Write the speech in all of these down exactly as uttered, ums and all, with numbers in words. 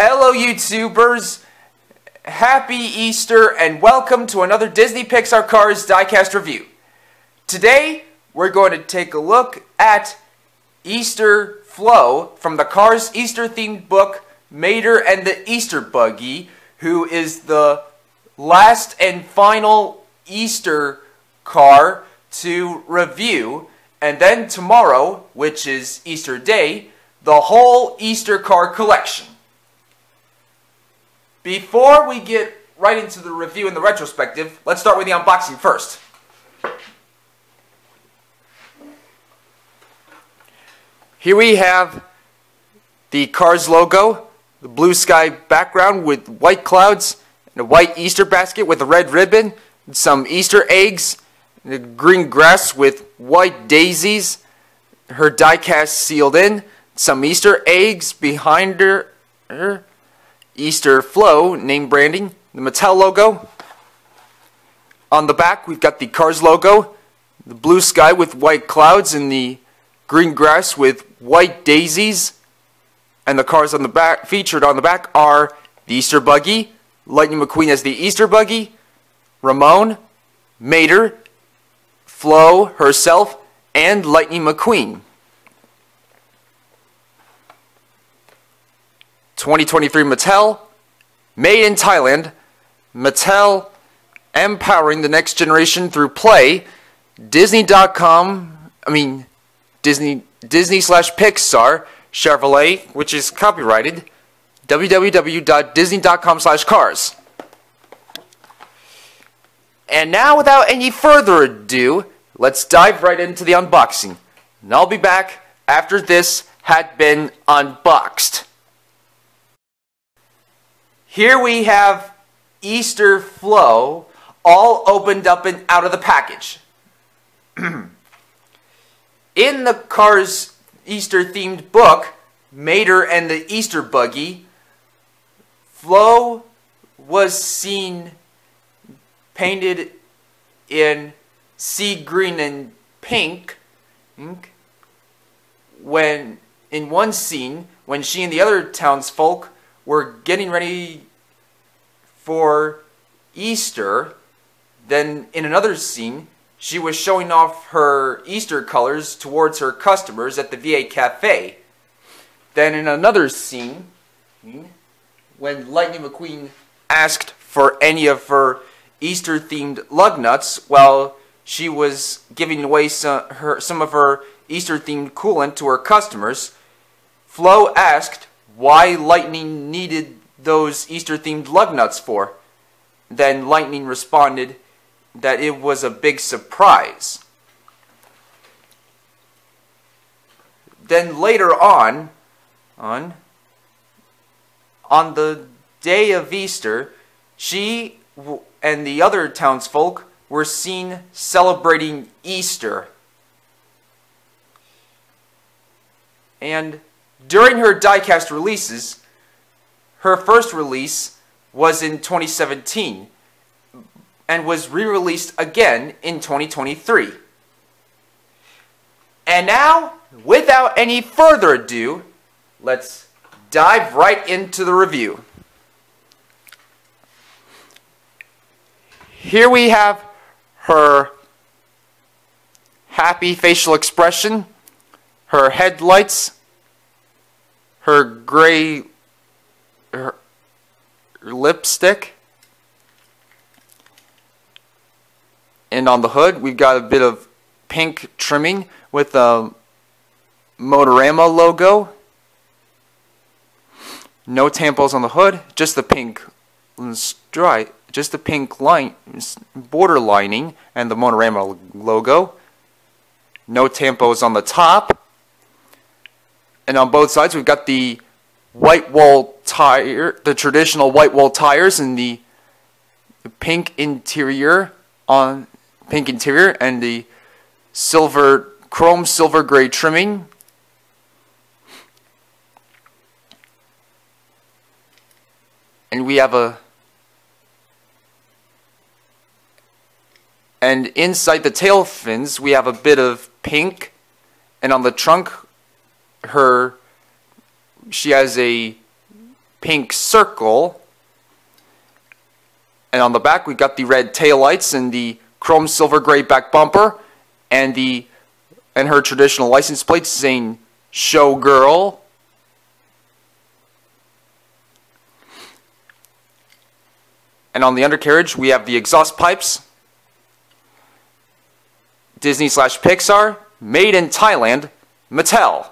Hello YouTubers, happy Easter and welcome to another Disney Pixar Cars diecast review. Today we're going to take a look at Easter Flo from the Cars Easter themed book Mater and the Easter Buggy, who is the last and final Easter car to review, and then tomorrow, which is Easter Day, the whole Easter car collection. Before we get right into the review and the retrospective, let's start with the unboxing first. Here we have the Cars logo, the blue sky background with white clouds, and a white Easter basket with a red ribbon, and some Easter eggs, and the green grass with white daisies, her die-cast sealed in, some Easter eggs behind her, her. Easter Flo name branding, the Mattel logo. On the back we've got the Cars logo, the blue sky with white clouds and the green grass with white daisies, and the cars on the back featured on the back are the Easter Buggy, Lightning McQueen as the Easter Buggy, Ramone, Mater, Flo herself, and Lightning McQueen. twenty twenty-three Mattel, made in Thailand. Mattel empowering the next generation through play. Disney dot com, I mean Disney Disney slash Pixar Chevrolet, which is copyrighted. w w w dot disney dot com slash cars. And now, without any further ado, let's dive right into the unboxing. And I'll be back after this had been unboxed. Here we have Easter Flo all opened up and out of the package. In the Cars Easter themed book, Mater and the Easter Buggy, Flo was seen painted in sea green and pink when in one scene when she and the other townsfolk were getting ready for Easter. Then in another scene, she was showing off her Easter colors towards her customers at the V eight Cafe. Then in another scene, when Lightning McQueen asked for any of her Easter-themed lug nuts while she was giving away some, her, some of her Easter-themed coolant to her customers, Flo asked why Lightning needed those Easter-themed lug nuts for. Then Lightning responded that it was a big surprise. Then later on, on, on the day of Easter, she and the other townsfolk were seen celebrating Easter. And during her diecast releases, her first release was in twenty seventeen and was re-released again in twenty twenty-three. And now, without any further ado, let's dive right into the review. Here we have her happy facial expression, her headlights, her gray her, her lipstick, and on the hood we've got a bit of pink trimming with a Motorama logo. No tampons on the hood, just the pink stripe, just the pink line border lining and the Motorama logo. No tampons on the top. And on both sides, we've got the white wall tire, the traditional white wall tires, and the pink interior on pink interior, and the silver chrome silver gray trimming. And we have a and inside the tail fins, we have a bit of pink, and on the trunk, Her, she has a pink circle. And on the back, we got the red taillights and the chrome silver gray back bumper and the and her traditional license plate saying Showgirl. And on the undercarriage, we have the exhaust pipes. Disney slash Pixar, made in Thailand, Mattel.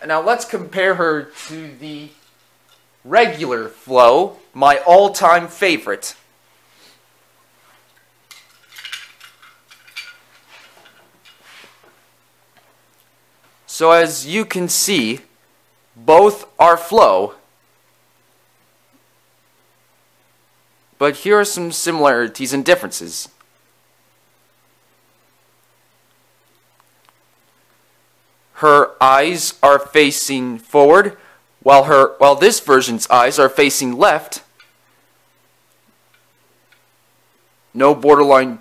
And now let's compare her to the regular Flo, my all-time favorite. So as you can see, both are Flo. But here are some similarities and differences. Her eyes are facing forward, while her while this version's eyes are facing left. No borderline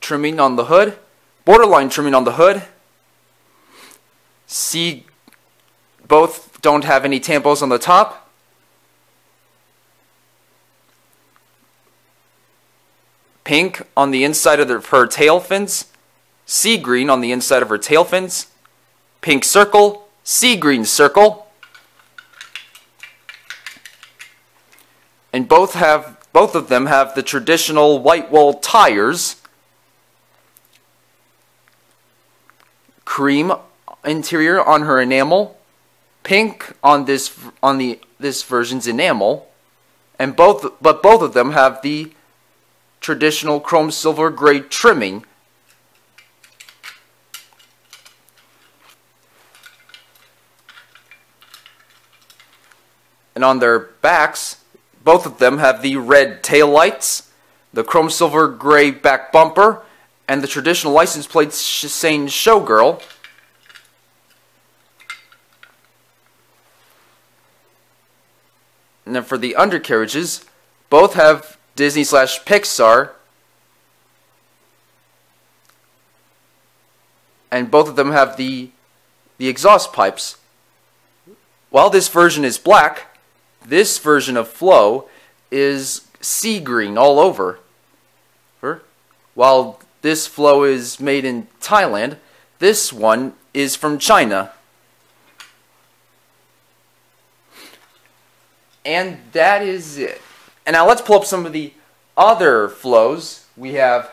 trimming on the hood. Borderline trimming on the hood. See, both don't have any tampos on the top. Pink on the inside of the, her tail fins, sea green on the inside of her tail fins, pink circle, sea green circle, and both have both of them have the traditional white wall tires, cream interior on her enamel, pink on this on the this version's enamel, and both but both of them have the traditional chrome silver gray trimming. And on their backs, both of them have the red taillights, the chrome silver gray back bumper, and the traditional license plates saying Showgirl. And then for the undercarriages, both have Disney slash Pixar, and both of them have the the exhaust pipes. While this version is black, this version of Flo is sea green all over her. While this Flo is made in Thailand, this one is from China. And that is it. And now let's pull up some of the other Flos. We have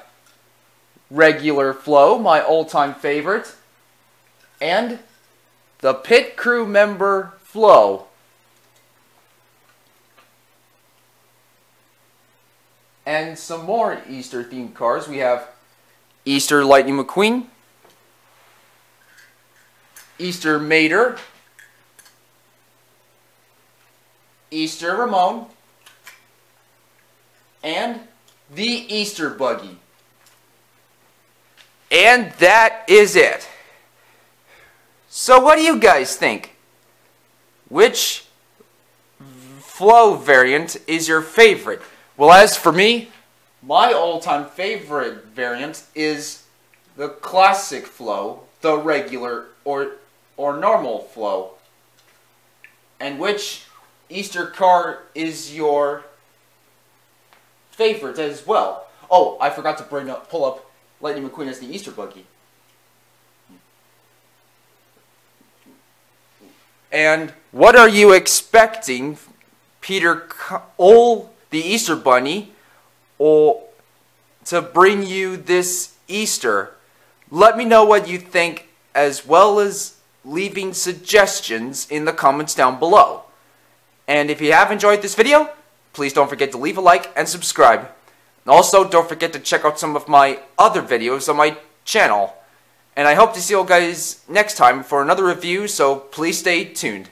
regular Flo, my all-time favorite, and the pit crew member Flo. And some more Easter-themed cars. We have Easter Lightning McQueen, Easter Mater, Easter Ramone, and the Easter Buggy. And that is it. So what do you guys think? Which Flo variant is your favorite? Well, as for me, my all-time favorite variant is the classic Flo, the regular or, or normal Flo. And which Easter car is your favorite as well? Oh, I forgot to bring up, pull up Lightning McQueen as the Easter Buggy. And what are you expecting, Peter Ole, the Easter Bunny, or to bring you this Easter? Let me know what you think, as well as leaving suggestions in the comments down below. And if you have enjoyed this video, please don't forget to leave a like and subscribe. Also, don't forget to check out some of my other videos on my channel. And I hope to see you guys next time for another review, so please stay tuned.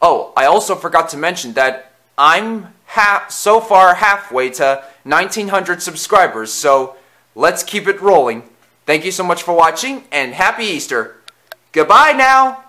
Oh, I also forgot to mention that I'm ha- so far halfway to nineteen hundred subscribers, so let's keep it rolling. Thank you so much for watching, and happy Easter. Goodbye now!